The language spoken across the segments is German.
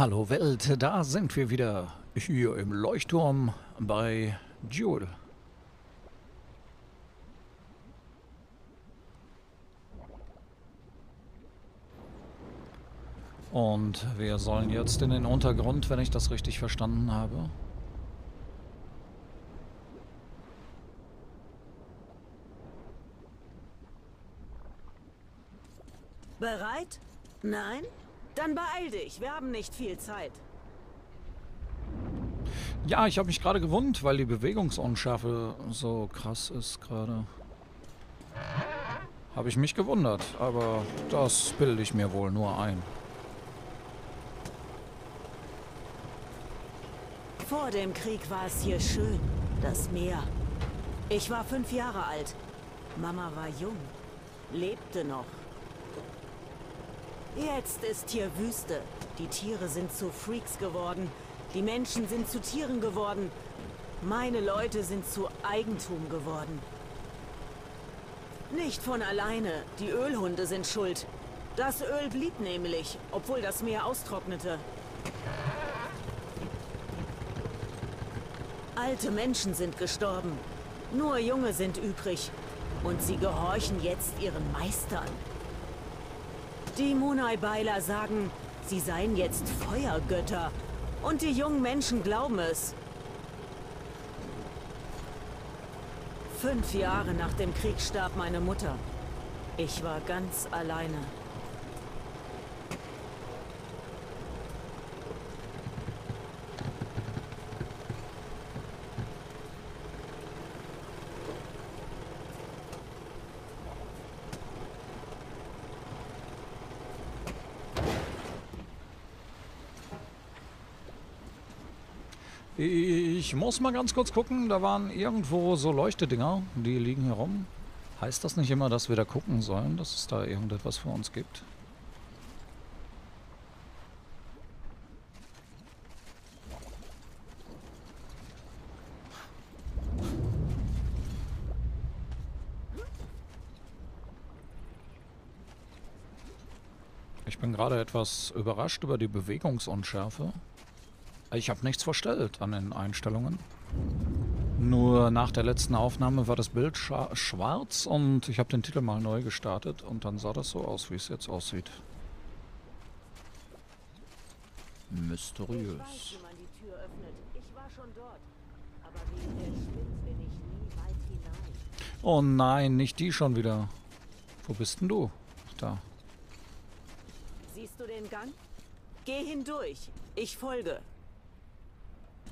Hallo Welt, da sind wir wieder, hier im Leuchtturm bei Jule. Und wir sollen jetzt in den Untergrund, wenn ich das richtig verstanden habe. Bereit? Nein? Dann beeil dich, wir haben nicht viel Zeit. Ja, ich habe mich gerade gewundert, weil die Bewegungsunschärfe so krass ist gerade. Habe ich mich gewundert, aber das bilde ich mir wohl nur ein. Vor dem Krieg war es hier schön, das Meer. Ich war 5 Jahre alt. Mama war jung, lebte noch. Jetzt ist hier Wüste. Die Tiere sind zu Freaks geworden. Die Menschen sind zu Tieren geworden. Meine Leute sind zu Eigentum geworden. Nicht von alleine. Die Ölhunde sind schuld. Das Öl blieb nämlich, obwohl das Meer austrocknete. Alte Menschen sind gestorben. Nur Junge sind übrig. Und sie gehorchen jetzt ihren Meistern. Die Munai-Beiler sagen, sie seien jetzt Feuergötter. Und die jungen Menschen glauben es. 5 Jahre nach dem Krieg starb meine Mutter. Ich war ganz alleine. Ich muss mal ganz kurz gucken, da waren irgendwo so Leuchtedinger, die liegen hier rum. Heißt das nicht immer, dass wir da gucken sollen, dass es da irgendetwas für uns gibt? Ich bin gerade etwas überrascht über die Bewegungsunschärfe. Ich habe nichts verstellt an den Einstellungen. Nur nach der letzten Aufnahme war das Bild schwarz und ich habe den Titel mal neu gestartet und dann sah das so aus, wie es jetzt aussieht. Mysteriös. Ich weiß, wie man die Tür öffnet. Ich war schon dort. Aber wegen der Schrimms bin ich nie weit hinein. Oh nein, nicht die schon wieder. Wo bist denn du? Ach, da. Siehst du den Gang? Geh hindurch. Ich folge.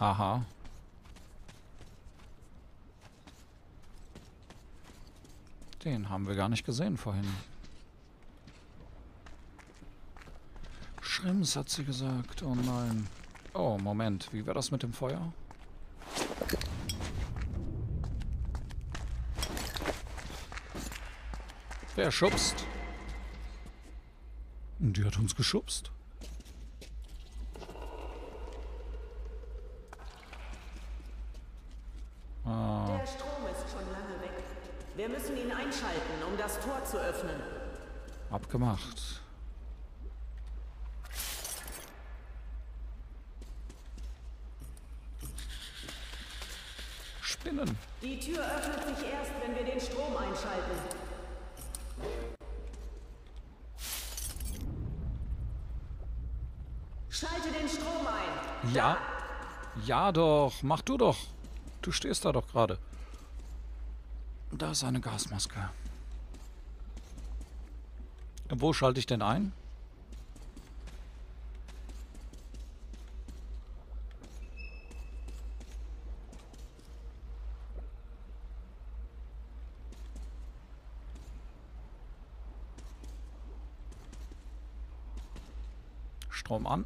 Aha. Den haben wir gar nicht gesehen vorhin. Schrimms, hat sie gesagt. Oh nein. Oh, Moment. Wie war das mit dem Feuer? Wer schubst? Die hat uns geschubst. Wir müssen ihn einschalten, um das Tor zu öffnen. Abgemacht. Spinnen. Die Tür öffnet sich erst, wenn wir den Strom einschalten. Schalte den Strom ein. Ja. Ja doch, mach du doch. Du stehst da doch gerade. Da ist eine Gasmaske. Wo schalte ich denn ein? Strom an.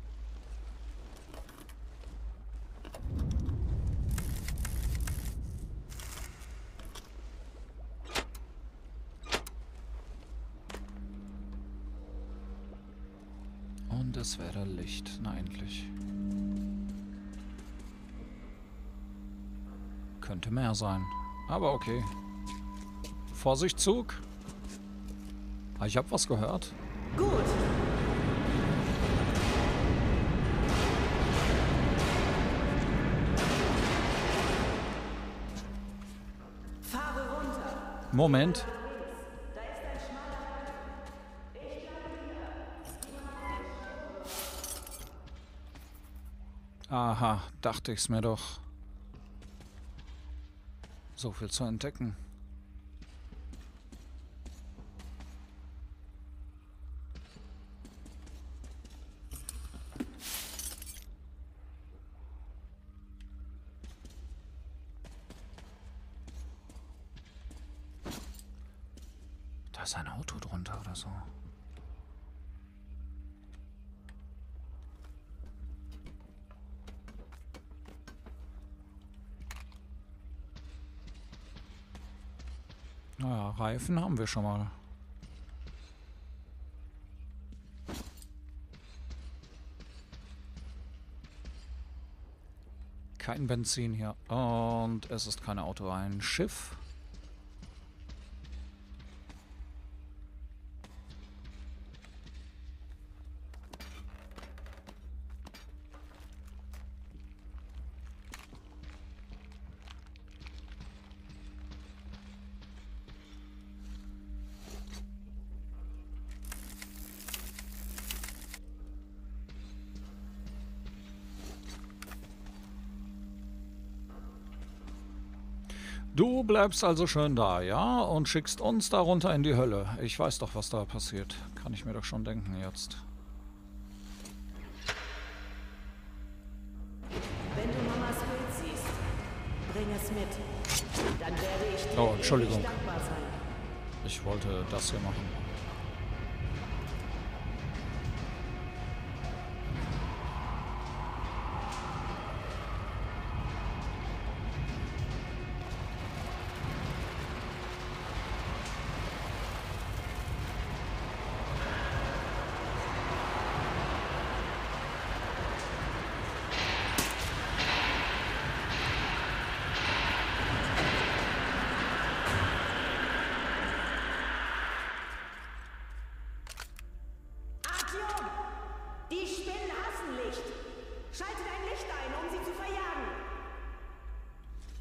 Das wäre Licht. Na, endlich. Könnte mehr sein. Aber okay. Vorsicht, Zug. Ich habe was gehört. Gut. Moment. Aha, dachte ich's mir doch. So viel zu entdecken. Da ist ein Auto drunter oder so. Naja, Reifen haben wir schon mal. Kein Benzin hier. Und es ist kein Auto, ein Schiff. Du bleibst also schön da, ja? Und schickst uns darunter in die Hölle. Ich weiß doch, was da passiert. Kann ich mir doch schon denken jetzt. Wenn du Mamas Bild siehst, bring es mit. Dann werde ich dir oh, Entschuldigung. Dankbar sein. Ich wollte das hier machen.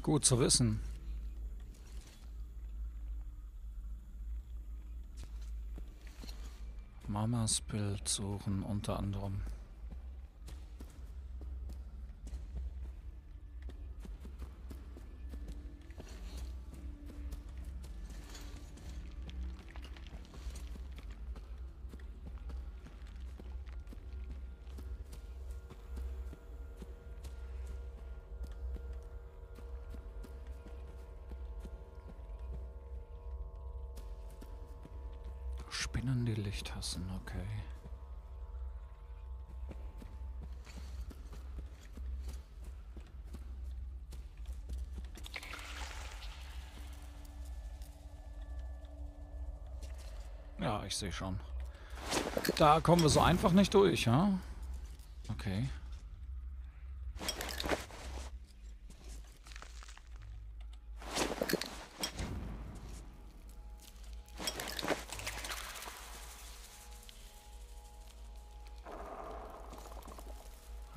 Gut zu wissen. Mamas Bild suchen unter anderem. Spinnen die Lichthassen, okay. Ja, ich sehe schon. Da kommen wir so einfach nicht durch, ja? Okay.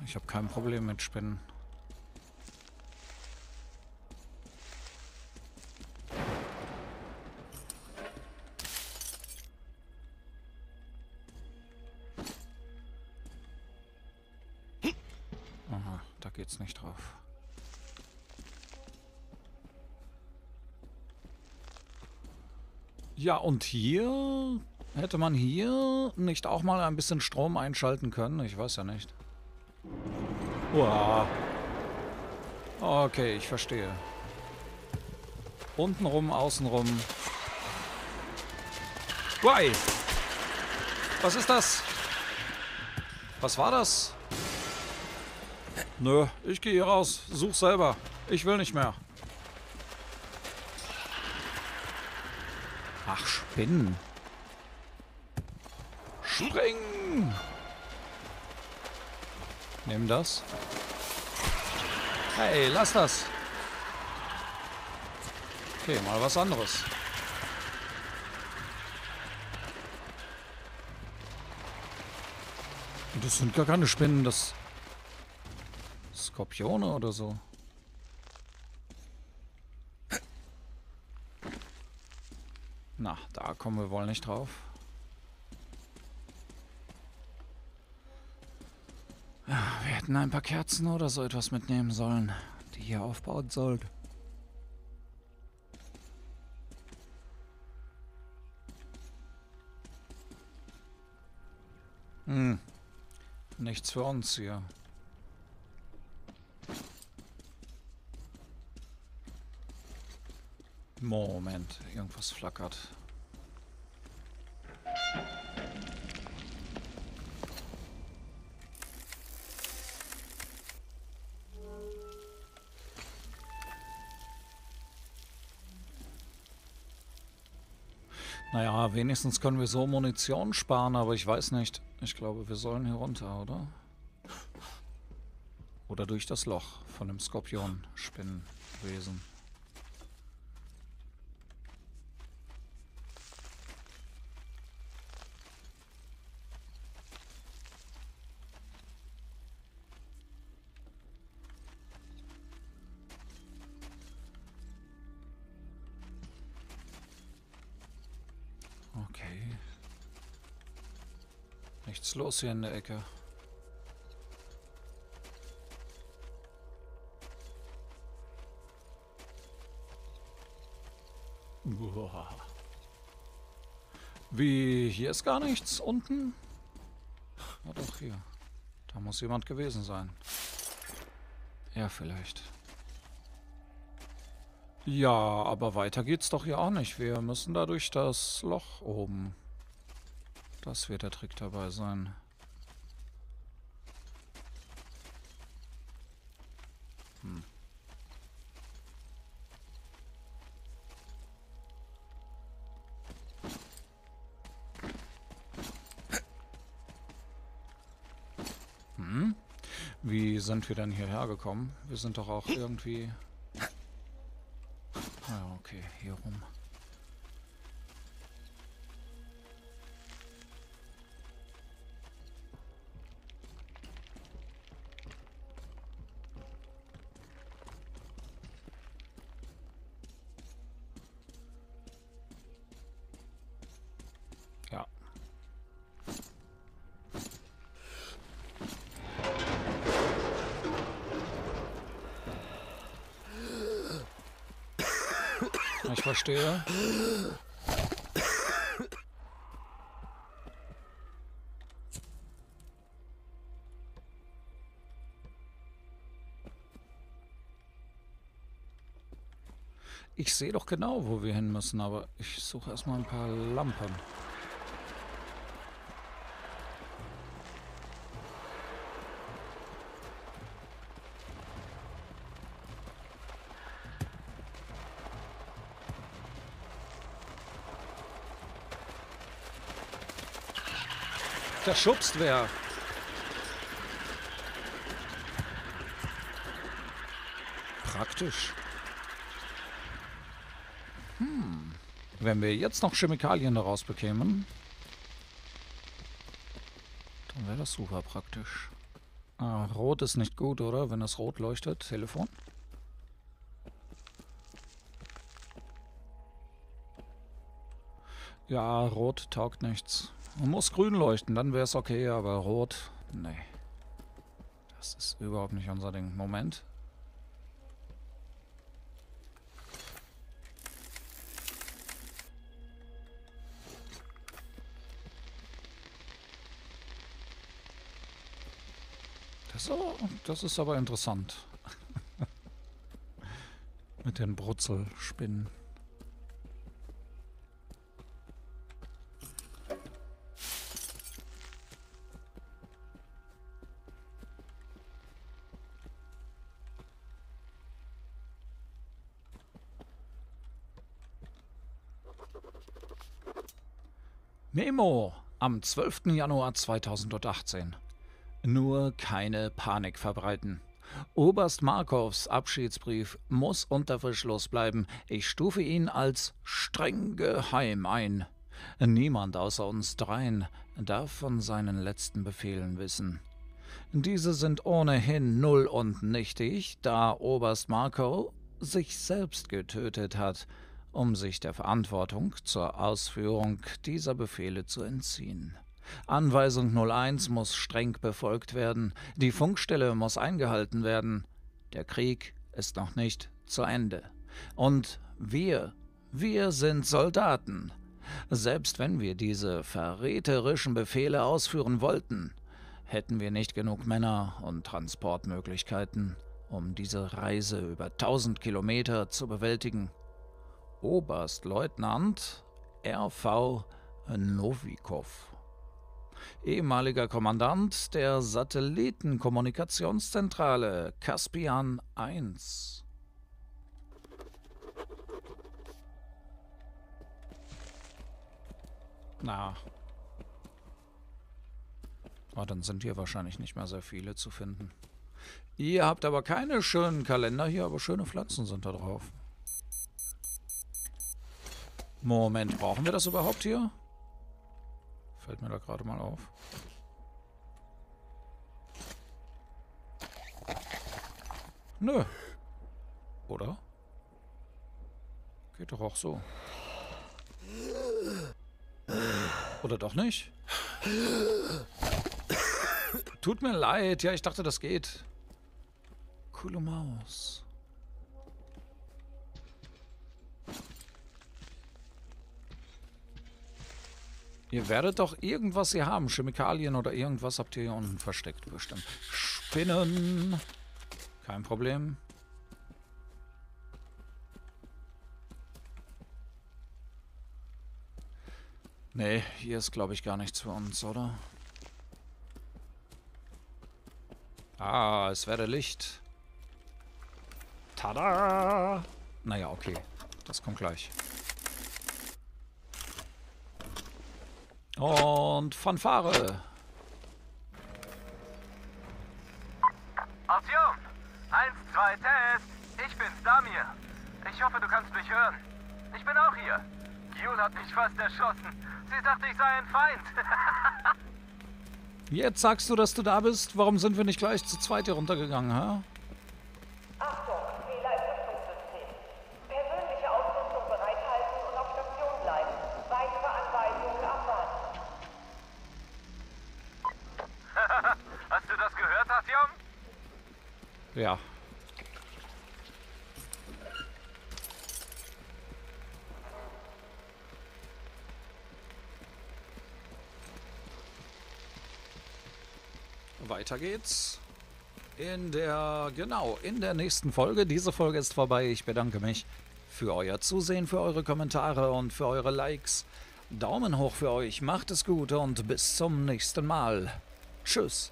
Ich habe kein Problem mit Spinnen. Aha, da geht's nicht drauf. Ja, und hier hätte man hier nicht auch mal ein bisschen Strom einschalten können? Ich weiß ja nicht. Wow. Okay, ich verstehe. Untenrum, außenrum. Why? Was ist das? Was war das? Nö, ich gehe hier raus. Such selber. Ich will nicht mehr. Ach, Spinnen. Springen! Nimm das. Hey, lass das. Okay, mal was anderes. Das sind gar keine Spinnen, das... Skorpione oder so. Na, da kommen wir wohl nicht drauf. Wir hätten ein paar Kerzen oder so etwas mitnehmen sollen, die hier aufbauen sollen. Hm. Nichts für uns hier. Moment, irgendwas flackert. Naja, wenigstens können wir so Munition sparen, aber ich weiß nicht. Ich glaube, wir sollen hier runter, oder? Oder durch das Loch von dem Skorpion-Spinnenwesen. Nichts los hier in der Ecke. Boah. Wie, hier ist gar nichts unten? Na doch, hier. Da muss jemand gewesen sein. Ja, vielleicht. Ja, aber weiter geht's doch hier auch nicht. Wir müssen da durch das Loch oben. Das wird der Trick dabei sein. Hm. Hm? Wie sind wir denn hierher gekommen? Wir sind doch auch irgendwie... Ja, okay, hier rum. Ich verstehe. Ich sehe doch genau, wo wir hin müssen, aber ich suche erstmal ein paar Lampen. Da schubst wer. Praktisch. Hm. Wenn wir jetzt noch Chemikalien daraus bekämen, dann wäre das super praktisch. Ah, rot ist nicht gut, oder? Wenn das rot leuchtet. Telefon. Ja, rot taugt nichts. Man muss grün leuchten, dann wäre es okay, aber rot, nee. Das ist überhaupt nicht unser Ding. Moment. Das ist aber interessant. Mit den Brutzelspinnen. Memo am 12. Januar 2018. Nur keine Panik verbreiten. Oberst Markows Abschiedsbrief muss unter Verschluss bleiben. Ich stufe ihn als streng geheim ein. Niemand außer uns dreien darf von seinen letzten Befehlen wissen. Diese sind ohnehin null und nichtig, da Oberst Markow sich selbst getötet hat. um sich der Verantwortung zur Ausführung dieser Befehle zu entziehen. Anweisung 01 muss streng befolgt werden, die Funkstelle muss eingehalten werden, der Krieg ist noch nicht zu Ende. Und wir sind Soldaten. Selbst wenn wir diese verräterischen Befehle ausführen wollten, hätten wir nicht genug Männer und Transportmöglichkeiten, um diese Reise über 1000 Kilometer zu bewältigen. Oberstleutnant R.V. Novikov, ehemaliger Kommandant der Satellitenkommunikationszentrale Kaspian 1. Na. Oh, dann sind hier wahrscheinlich nicht mehr sehr viele zu finden. Ihr habt aber keine schönen Kalender hier, aber schöne Pflanzen sind da drauf. Moment, brauchen wir das überhaupt hier? Fällt mir da gerade mal auf. Nö. Oder? Geht doch auch so. Oder doch nicht? Tut mir leid. Ja, ich dachte, das geht. Coole Maus. Ihr werdet doch irgendwas hier haben. Chemikalien oder irgendwas habt ihr hier unten versteckt bestimmt. Spinnen. Kein Problem. Nee, hier ist, glaube ich, gar nichts für uns, oder? Ah, es werde Licht. Tada! Naja, okay. Das kommt gleich. Und Fanfare. Aktion! 1, 2, Test! Ich bin's, Damir. Ich hoffe, du kannst mich hören. Ich bin auch hier. Jule hat mich fast erschossen. Sie dachte, ich sei ein Feind. Jetzt sagst du, dass du da bist. Warum sind wir nicht gleich zu zweit hier runtergegangen, hä? Ja. Weiter geht's. In der nächsten Folge. Diese Folge ist vorbei. Ich bedanke mich für euer Zusehen, für eure Kommentare und für eure Likes. Daumen hoch für euch. Macht es gut und bis zum nächsten Mal. Tschüss.